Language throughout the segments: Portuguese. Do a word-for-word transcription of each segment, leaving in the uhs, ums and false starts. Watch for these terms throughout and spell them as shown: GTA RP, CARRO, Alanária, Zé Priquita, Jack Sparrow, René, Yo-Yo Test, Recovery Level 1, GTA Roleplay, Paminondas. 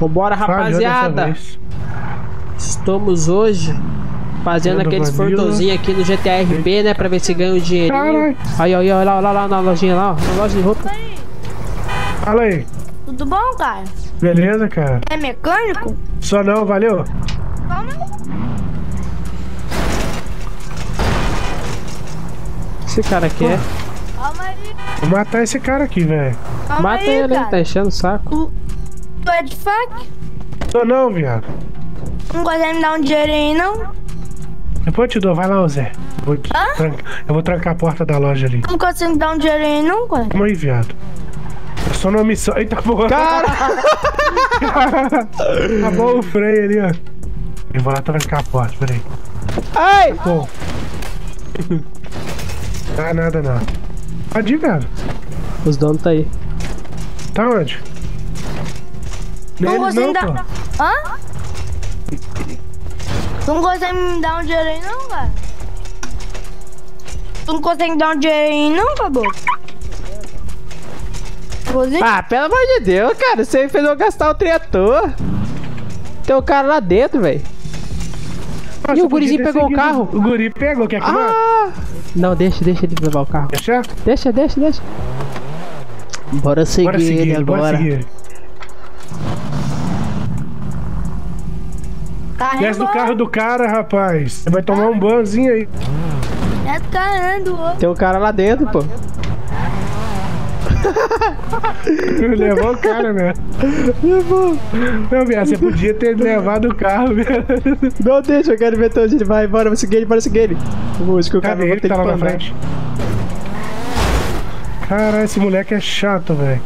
Vambora, rapaziada. Estamos hoje fazendo aqueles furtozinhos aqui no G T A R P, né? Pra ver se ganha o dinheirinho. Aí, aí, olha lá, lá, lá na lojinha lá, ó. Na loja de roupa. Fala aí. Tudo bom, cara? Beleza, cara. É mecânico? Só não, valeu. Esse cara aqui é. Vou matar esse cara aqui, velho. Mata aí, ele, cara. Tá enchendo o saco. Tu é de faca? Sou não, viado. Não consegue me dar um dinheirinho aí, não? Depois eu te dou, vai lá, ô Zé. Vou te... Eu vou trancar a porta da loja ali. Não consegue me dar um dinheirinho aí, não, cara? Calma aí, viado. Eu sou na missão. Eita porra. Cara! Acabou o freio ali, ó. Eu vou lá trancar a porta, peraí. Ai! Pô. Ah, nada, não. Pode ir, cara. Os donos tá aí. Tá onde? Não consegue me dar... Hã? Tu não consegue me dar um dinheiro aí, não, cara? Tu não consegue me dar um dinheiro aí, não, Pablo? Ah, pelo amor de Deus, cara. Você fez eu gastar o trem à toa. Tem um cara lá dentro, velho. E o gurizinho pegou o carro. O guri pegou, quer que não? Ah! Não, deixa, deixa ele levar o carro. Deixa? Deixa, deixa, deixa. Bora seguir, bora seguir ele agora. Bora seguir. Desce do carro do cara, rapaz. Você vai tomar um banzinho aí. Desce do cara, do outro. Tem um cara lá dentro, pô. Levou o cara, né? Levou. Não, minha, você podia ter levado o carro, velho. Não, deixa, eu quero ver onde ele vai. Bora, vamos seguir ele, bora seguir ele. Acho que o cara vai ter que lá na frente. Caralho, esse moleque é chato, velho.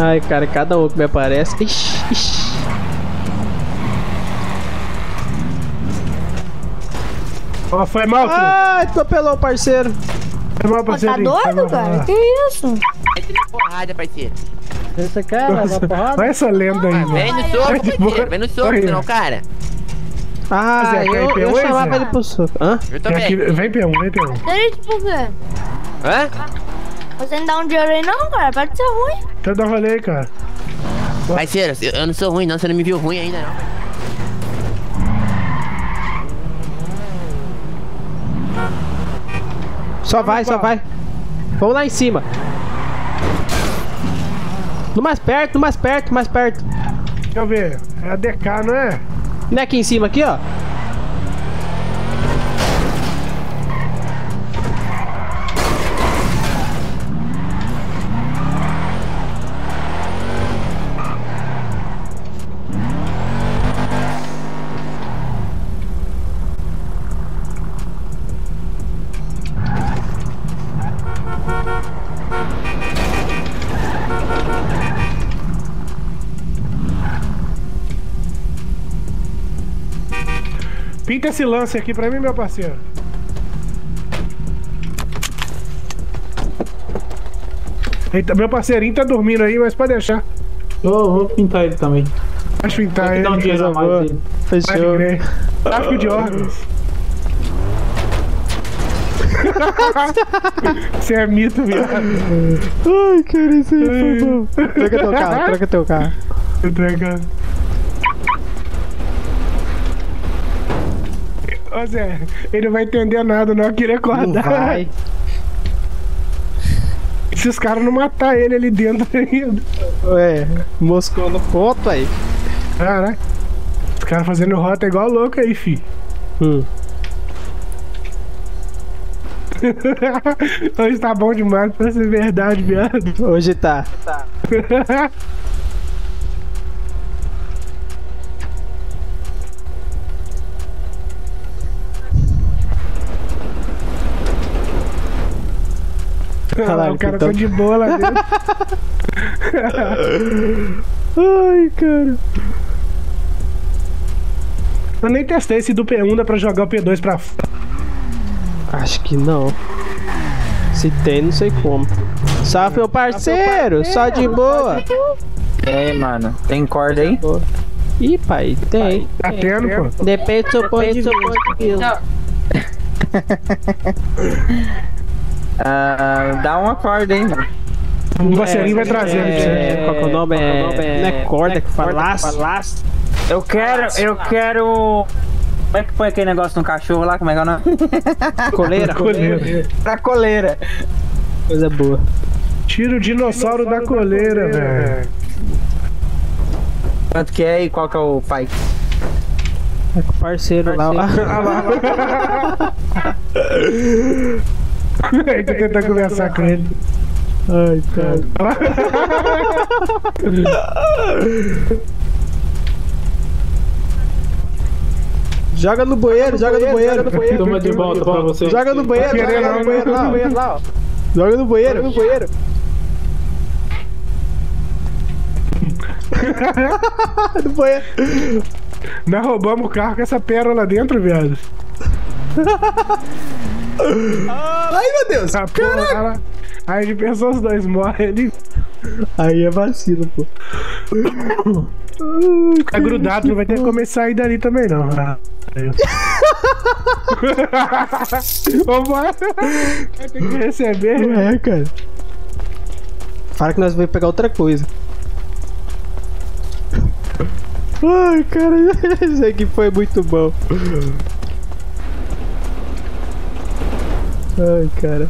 Ai, cara, cada um que me aparece. Ixi, ixi. Ó, oh, foi mal, filho. Ai, atropelou o parceiro. Foi mal, parceiro. Tá doido, cara? Que isso? Vai te dar porrada, parceiro. Essa cara, vai porrada. Olha essa lenda aí, mano. Vem no soco, parceiro. Vem no soco, senão, cara. Ah, Zé, eu, P um, eu chamava ele pro soco. Hã? Eu também. Aqui, vem P um, vem P um. Por quê? Hã? Você não dá um dinheiro aí, não, cara? Pode ser ruim. Então dá rolê aí, cara. Parceiro, eu não sou ruim, não. Você não me viu ruim ainda, não. Só vai, só vai. Vamos lá em cima. No mais perto, no mais perto, mais perto. Deixa eu ver. É a D K, não é? Não é aqui em cima, aqui, ó. Pinta esse lance aqui pra mim, meu parceiro. Eita, meu parceirinho tá dormindo aí, mas pode deixar. Eu vou pintar ele também. Pode pintar ele. Dá um dinheiro a mais dele. Fechou. Tráfico de órgãos. Você é mito, viado. Ai, cara, isso aí foi bom. Troca teu carro, troca teu carro. Eu troco. Ô Zé, ele não vai entender nada, não. Eu queria acordar. Não vai. Se os caras não matar ele ali dentro ainda. Ué, moscou no ponto aí. Caraca. Os caras fazendo rota igual louco aí, fi. Hum. Hoje tá bom demais pra ser verdade, viado. Hoje tá. Tá. Olha lá, o cara tá de boa lá dentro. Ai, cara. Eu nem testei se do P um dá pra jogar o P dois pra fora. Acho que não. Se tem, não sei como. Salve, meu parceiro. Só de boa. Tem, mano. Tem corda aí? Ih, pai, tem. Tá tendo, pô? Depende do seu ponto de vista. Ah, dá uma corda, hein, mano. E você ali vai trazendo. É, qual que é o nome? É, não é corda que fala laço. Eu quero, eu quero... Como é que põe aquele negócio no cachorro lá? Como é que é o nome? Coleira? Coleira. Da coleira. Coisa boa. Tira o dinossauro da coleira, velho. Quanto que é e qual que é o pai? É com o parceiro, parceiro lá. lá. Aí tu tenta conversar com ele. Ai, cara. Joga no banheiro, joga no banheiro. Toma de volta pra você. Joga no banheiro, joga no banheiro lá, banheiro lá, ó. Joga no banheiro, no banheiro. No banheiro. Nós roubamos o carro com essa pérola dentro, velho. Ai, meu Deus! Ah, caraca! Aí de pessoas os dois morrem ali. Aí é vacilo, pô. Tá grudado, não vai ter que começar a sair dali também, não. Ah, vambora! Vai ter que receber. Não é, cara. Fala que nós vamos pegar outra coisa. Ai, cara, isso aqui foi muito bom. Ai, cara.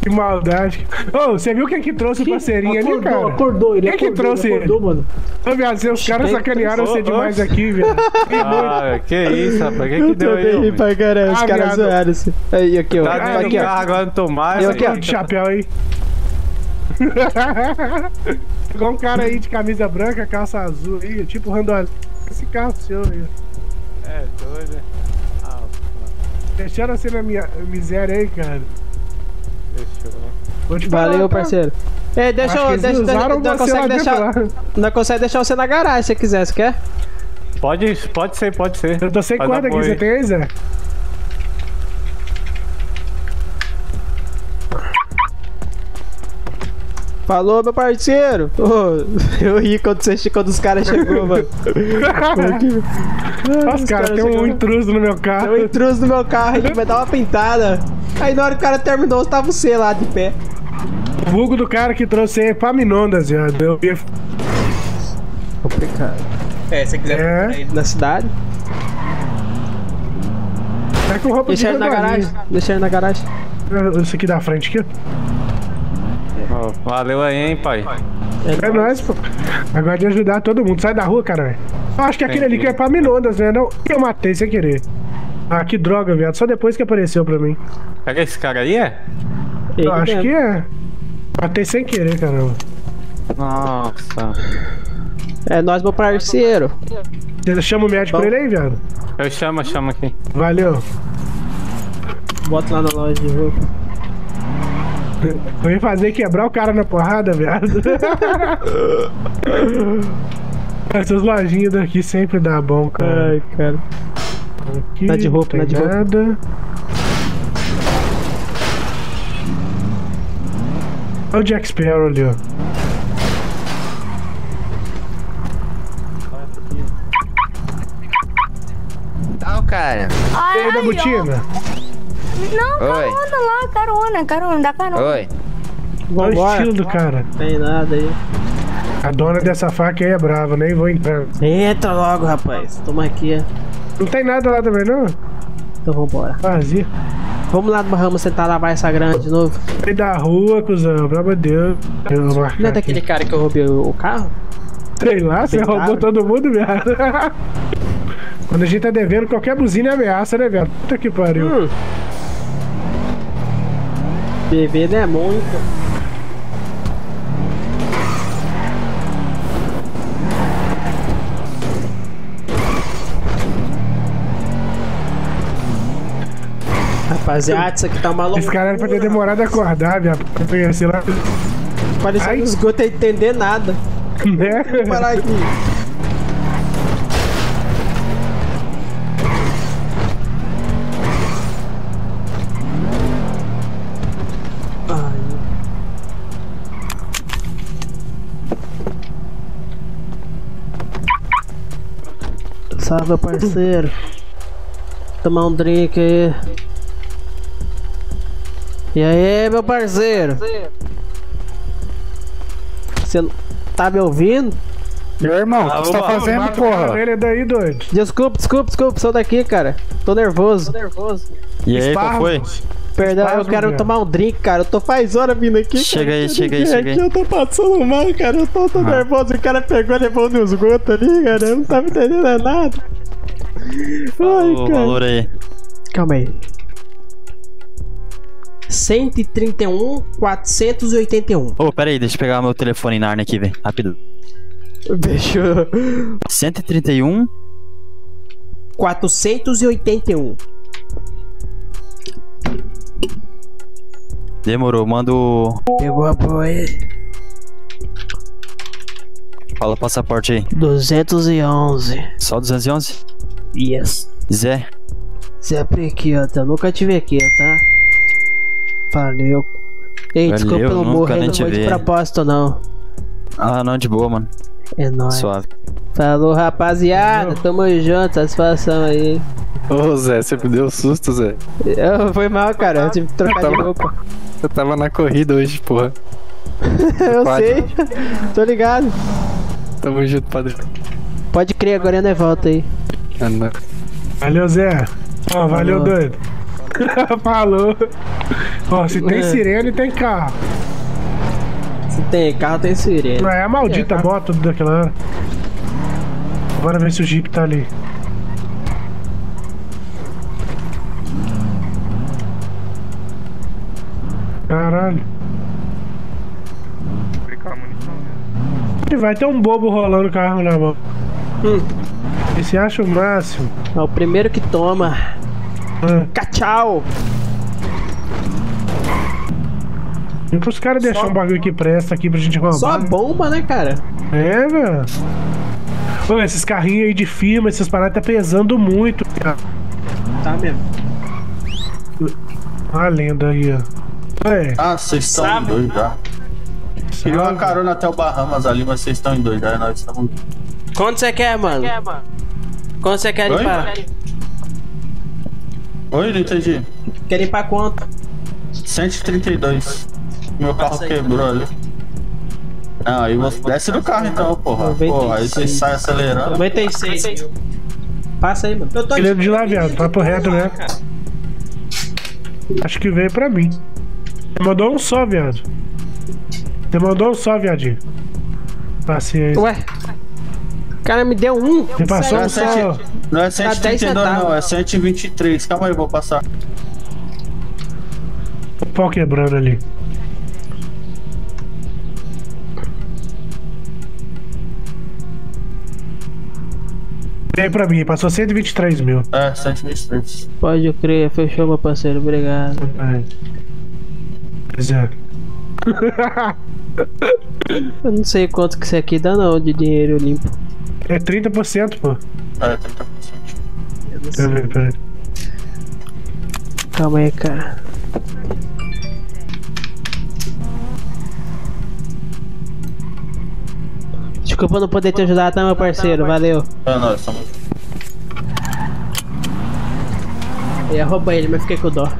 Que maldade. Ô, oh, você viu quem que trouxe o parceirinho ali, cara? Acordou, ele quem acordou, que trouxe ele? Acordou, mano. Ô, viado, os caras sacanearam você demais aqui, velho. Ah, que isso, rapaz. Que que deu aí, pai, cara? Os caras zoaram assim. Aí, aqui, ó. Tá aqui, ó. Agora não tô mais. Eu aqui, ó. De chapéu aí. Igual um cara aí de camisa branca, calça azul aí, tipo Randolph. Esse carro seu aí. É, doido. Deixaram você na minha miséria aí, cara. Deixou, né? Vou te falar, valeu, tá, parceiro. Ei, deixa eu. Deixa, deixa, não, consegue deixar, não consegue deixar você na garagem se você quiser, você quer? Pode, pode ser, pode ser. Eu tô sem corda aqui, você tem aí, Zé? Falou, meu parceiro! Oh, eu ri quando, você, quando os caras chegou, mano. Ai, os caras, cara, tem um intruso no meu carro. Tem um intruso no meu carro, a gente vai dar uma pintada. Aí na hora que o cara terminou, tava você lá de pé. O vulgo do cara que trouxe aí é Paminondas, já deu bife. Complicado. É, se você quiser é. Aí na cidade. Tá com roupa. Deixa ele na garagem. Deixa ele na garagem. Esse aqui da frente aqui. Oh, valeu aí, hein, pai. É, é nóis, pô. Agora de ajudar todo mundo. Sai da rua, caralho. Eu acho que aquele ali que é Paminondas, né? Não, eu matei sem querer. Ah, que droga, viado. Só depois que apareceu pra mim. Será que esse cara aí é? Eu acho mesmo. Que é. Matei sem querer, caramba. Nossa. É nóis, meu parceiro. Você chama o médico pra ele aí, viado? Eu chamo, eu chamo aqui. Valeu. Bota lá na loja de roupa. Eu ia fazer quebrar o cara na porrada, viado. Essas lojinhas daqui sempre dá bom, cara. Ai, cara. Aqui, tá de roupa, não tá de roupa. Nada. Olha o Jack Sparrow ali, ó. Tá, cara. Ai, da botina. Não, oi. Carona lá, carona, carona, dá carona. Oi. Olha o estilo do cara. Não tem nada aí. A dona dessa faca aí é brava, nem vou entrar. Entra logo, rapaz. Toma aqui, ó. Não tem nada lá também, não? Então vambora. Vazio. Vamos lá no Bahamas tentar lavar essa grana de novo. Sai da rua, cuzão, pelo amor de Deus. Não é daquele cara que eu roubei o carro? Sei lá, você roubou todo mundo, viado. Quando a gente tá devendo, qualquer buzina é ameaça, né, velho? Puta que pariu. Hum. Bebê não é muito. Rapaziada, isso aqui tá uma loucura. Esse cara era pra ter demorado a acordar, minha p... sei lá. Parecia no esgoto a entender nada. Né? Vou parar aqui. Salve, parceiro. Tomar um drink aí. E aí, meu parceiro? Você tá me ouvindo? Meu irmão, o que você tá fazendo, porra? Ele daí, doido. Desculpa, desculpa, desculpa, sou daqui, cara. Tô nervoso. Tô nervoso. E aí, qual foi? Perdão, eu quero tomar um drink, cara. Eu tô faz hora vindo aqui. Chega aí, chega aí, chega aí. Eu tô passando mal, cara. Eu tô, tô nervoso. O cara pegou, levou no esgoto ali, cara. Eu não tava entendendo nada. O valor aí. Calma aí. cento e trinta e um, quatrocentos e oitenta e um. Ô, oh, pera aí, deixa eu pegar meu telefone na arna aqui, velho. Rápido. Deixa eu... cento e trinta e um, quatrocentos e oitenta e um. Demorou, manda o... Pegou a boa aí. Fala o passaporte aí. duzentos e onze. Só duzentos e onze? Yes. Zé. Zé Priquita, nunca te vi aqui, tá? Valeu. Ei, valeu, desculpa pelo morro, eu não vou de propósito, não. Ah, não, de boa, mano. É nóis. Suave. Falou, rapaziada. Valeu. Tamo junto, satisfação aí. Ô, Zé, você me deu susto, Zé. Eu, foi mal, cara. Eu tive que trocar tava, de roupa. Eu tava na corrida hoje, porra. Eu Pode. sei. Tô ligado. Tamo junto, padre. Pode crer, agora ainda volta aí. É nóis. Valeu, Zé. Ó, valeu, doido. Falou. Ó, se tem sirene, tem carro. Se tem carro, tem sirene. Não, é a maldita é, bota daquela hora. Bora ver se o Jeep tá ali. Caralho. Vai ter um bobo rolando o carro na mão. Hum. E se acha o máximo? É o primeiro que toma. Hum. Cachau! E pros caras deixarem um bagulho que presta aqui pra gente roubar. Só bomba, né, cara? É, velho. Pô, esses carrinhos aí de firma, esses paradas tá pesando muito, cara. Tá mesmo. Olha a lenda aí, ó. É. Ah, vocês estão em dois já. Tirou uma carona até o Bahamas ali, mas vocês estão em dois já. Nós estamos. Quanto você quer, mano? Quanto você quer, limpar? Oi, não entendi. Quer ir pra quanto? cento e trinta e dois. Meu carro quebrou ali. Ah, aí você desce do carro então, porra. Pô, aí você sai acelerando. noventa e seis. Passa aí, mano. Eu tô de lá, viado. Papo reto, né? Acho que veio pra mim. Você mandou um só, viado. Você mandou um só, viadinho. Passei aí. Ué? O cara me deu um. Você passou um só. Não é cento e trinta e dois, não, é cento e vinte e três. Calma aí, vou passar. O pau quebrando ali. Vem pra mim, passou cento e vinte e três mil. É, cento e vinte e três. Pode crer, fechou, meu parceiro, obrigado. Pois é. Eu não sei quanto que isso aqui dá, não, de dinheiro limpo. É trinta por cento, pô. É, trinta por cento. Peraí, calma aí, cara. Desculpa não poder te ajudar, tá, meu parceiro? Valeu. É nóis, tamo junto. Eu ia roubar ele, mas fiquei com dó.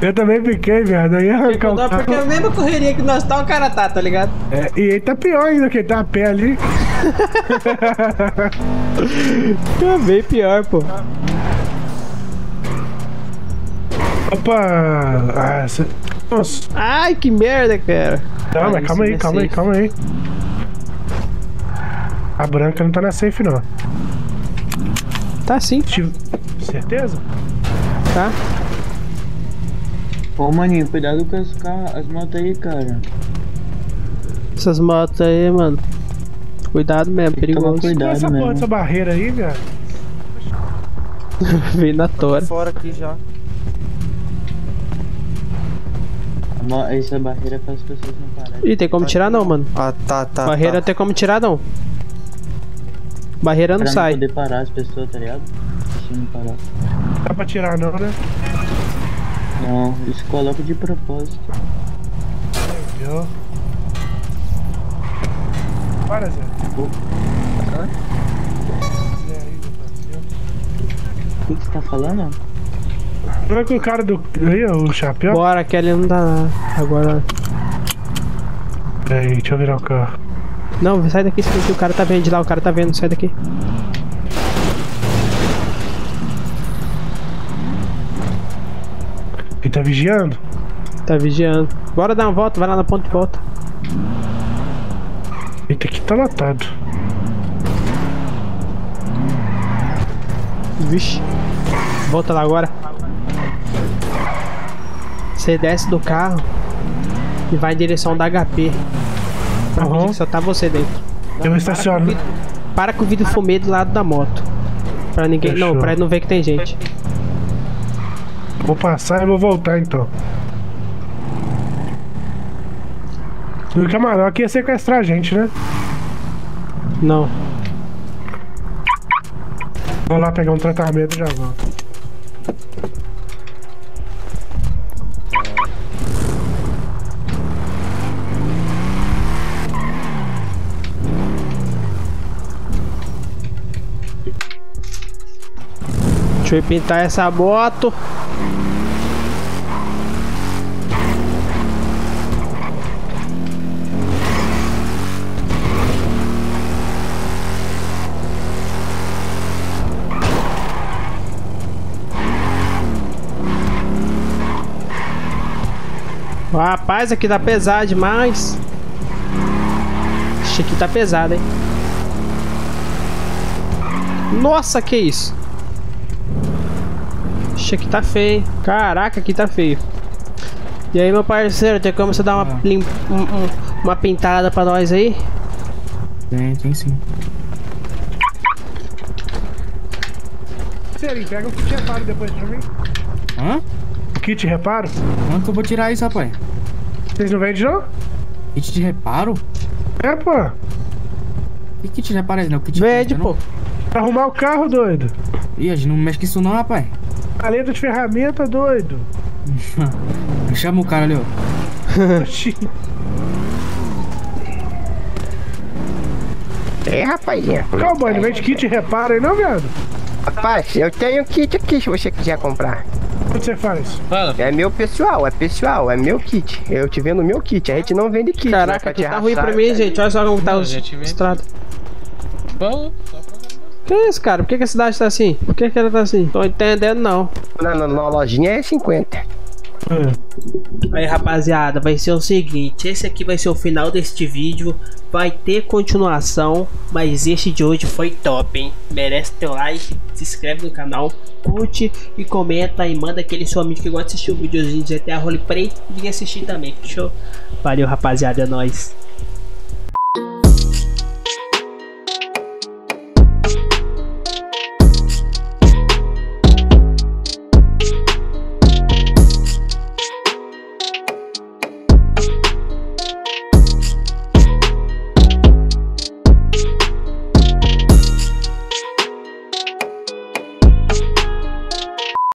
Eu também fiquei, viado. Eu ia arrancar o carro. Porque a mesma correria que nós tá, o cara tá, tá ligado? É, e ele tá pior ainda, que ele tá a pé ali. Tá bem pior, pô. Opa! Ah, cê... Nossa. Ai, que merda, cara. Não, ai, mas calma aí, é calma safe. aí, calma aí. A branca não tá na safe, não. Tá sim. Tive... Certeza? Tá. Pô, maninho, cuidado com as, as motos aí, cara. Essas motos aí, mano. Cuidado mesmo, perigoso. Cuidado essa mesmo. Porra dessa barreira aí, cara. Vem na tora. Tá fora aqui já. Essa barreira é para as pessoas não pararem. Ih, tem como tirar não, mano. Ah, tá, tá. Barreira tá. Tem como tirar não. Barreira não pra sai. Não poder parar as pessoas, tá ligado? Deixa eu não parar. Dá pra tirar não, né? Não, isso coloca de propósito. Legal. Para, Zé. Caralho. O que você tá falando? Bora com o cara do... Aí, ó, o chapéu. Bora, que ali não dá nada. Agora... Peraí, deixa eu virar o carro. Não, sai daqui, o cara tá vendo de lá, o cara tá vendo, sai daqui. Ele tá vigiando? Tá vigiando. Bora dar uma volta, vai lá na ponta e volta. Eita, aqui tá lotado. Vixe. Volta lá agora. Você desce do carro e vai em direção da H P. Uhum. Só tá você dentro. Eu vou estacionar. Para com o vidro fumê do lado da moto. Pra ninguém. Fechou. Não, pra ele não ver que tem gente. Vou passar e vou voltar então. O camarão aqui ia sequestrar a gente, né? Não. Vou lá pegar um tratamento e já volto. Deixa eu pintar essa moto. Rapaz, aqui tá pesado demais. Ixi, aqui tá pesado, hein? Nossa, que isso? Ixi, aqui tá feio, hein? Caraca, aqui tá feio. E aí, meu parceiro, tem como você dar uma, lim... uma pintada pra nós aí? Tem, tem sim. Serinho, pega o kit reparo depois pra mim. Hã? Kit de reparo? Quanto que eu vou tirar isso, rapaz? Vocês não vendem, não? Kit de reparo? É, pô. Que kit de reparo é esse, não? Kit vende, de... pô. Pra arrumar o carro, doido. Ih, a gente não mexe com isso não, rapaz. Paleta de ferramenta, doido. Chama o cara ali, ó. Oxi. Ei, rapazinho. Calma, não vende kit de reparo aí, não, viado? Rapaz, eu tenho kit aqui, se você quiser comprar. O que você faz? Fala. É meu pessoal, é pessoal, é meu kit. Eu te vendo meu kit, a gente não vende kit. Caraca, aqui tá ruim pra mim, gente. Olha só como tá os estrados. Bom, só pra... Que é isso, cara? Por que, que a cidade tá assim? Por que, que ela tá assim? Tô entendendo, não. Na, na, na lojinha é cinquenta. É. Aí, rapaziada, vai ser o seguinte. Esse aqui vai ser o final deste vídeo. Vai ter continuação, mas este de hoje foi top, hein? Merece teu like, se inscreve no canal, curte e comenta e manda aquele seu amigo que gosta de assistir o videozinho de G T A Roleplay e assistir também, fechou? Valeu, rapaziada, é nóis.